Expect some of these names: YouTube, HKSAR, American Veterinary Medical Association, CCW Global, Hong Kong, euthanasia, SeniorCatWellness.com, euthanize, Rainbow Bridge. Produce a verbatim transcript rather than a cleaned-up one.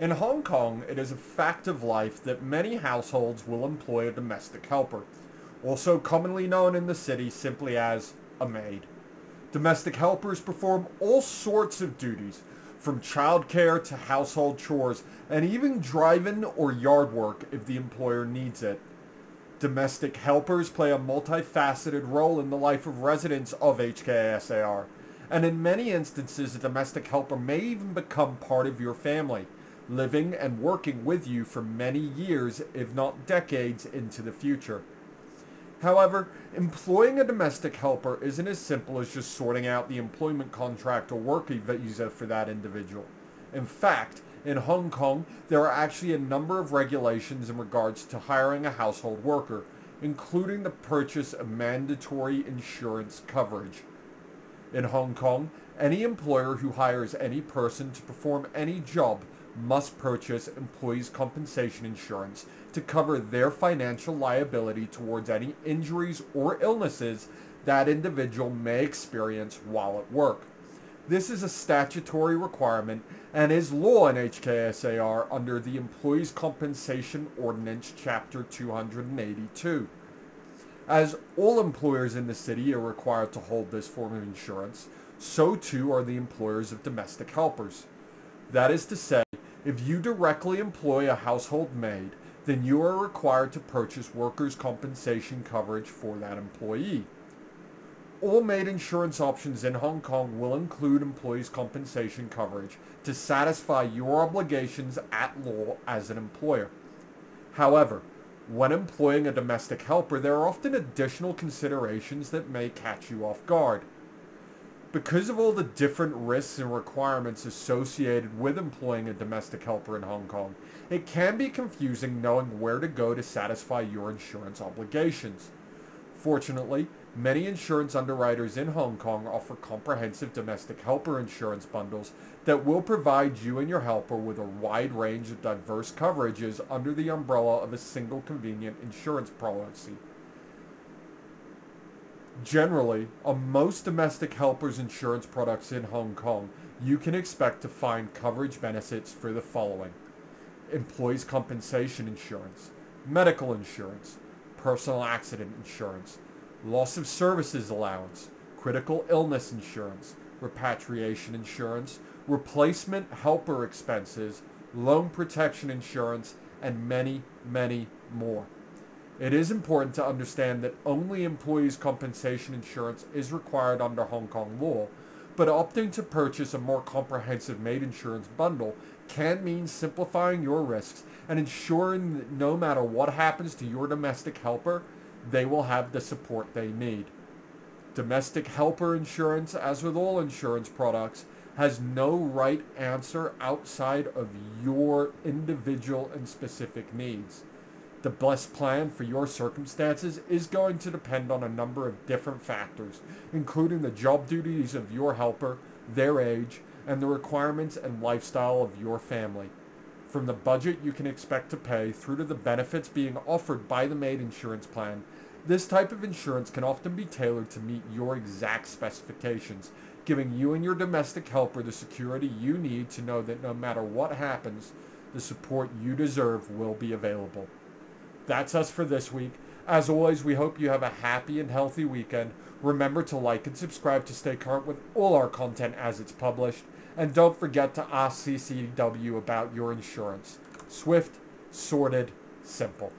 In Hong Kong, it is a fact of life that many households will employ a domestic helper, also commonly known in the city simply as a maid. Domestic helpers perform all sorts of duties, from childcare to household chores, and even driving or yard work if the employer needs it. Domestic helpers play a multifaceted role in the life of residents of H K S A R, and in many instances, a domestic helper may even become part of your family, living and working with you for many years, if not decades, into the future. However, employing a domestic helper isn't as simple as just sorting out the employment contract or work visa for that individual. In fact, in Hong Kong, there are actually a number of regulations in regards to hiring a household worker, including the purchase of mandatory insurance coverage. In Hong Kong, any employer who hires any person to perform any job must purchase Employees' Compensation Insurance to cover their financial liability towards any injuries or illnesses that individual may experience while at work. This is a statutory requirement and is law in H K S A R under the Employees' Compensation Ordinance Chapter two eighty-two. As all employers in the city are required to hold this form of insurance, so too are the employers of domestic helpers. That is to say, if you directly employ a household maid, then you are required to purchase workers' compensation coverage for that employee. All maid insurance options in Hong Kong will include employees' compensation coverage to satisfy your obligations at law as an employer. However, when employing a domestic helper, there are often additional considerations that may catch you off guard. Because of all the different risks and requirements associated with employing a domestic helper in Hong Kong, it can be confusing knowing where to go to satisfy your insurance obligations. Fortunately, many insurance underwriters in Hong Kong offer comprehensive domestic helper insurance bundles that will provide you and your helper with a wide range of diverse coverages under the umbrella of a single convenient insurance policy. Generally, on most domestic helpers insurance products in Hong Kong, you can expect to find coverage benefits for the following: employees' compensation insurance, medical insurance, personal accident insurance, loss of services allowance, critical illness insurance, repatriation insurance, replacement helper expenses, loan protection insurance, and many, many more. It is important to understand that only employees' compensation insurance is required under Hong Kong law, but opting to purchase a more comprehensive maid insurance bundle can mean simplifying your risks and ensuring that no matter what happens to your domestic helper, they will have the support they need. Domestic helper insurance, as with all insurance products, has no right answer outside of your individual and specific needs. The best plan for your circumstances is going to depend on a number of different factors, including the job duties of your helper, their age, and the requirements and lifestyle of your family. From the budget you can expect to pay through to the benefits being offered by the maid insurance plan, this type of insurance can often be tailored to meet your exact specifications, giving you and your domestic helper the security you need to know that no matter what happens, the support you deserve will be available. That's us for this week. As always, we hope you have a happy and healthy weekend. Remember to like and subscribe to stay current with all our content as it's published. And don't forget to ask C C W about your insurance. Swift, sorted, simple.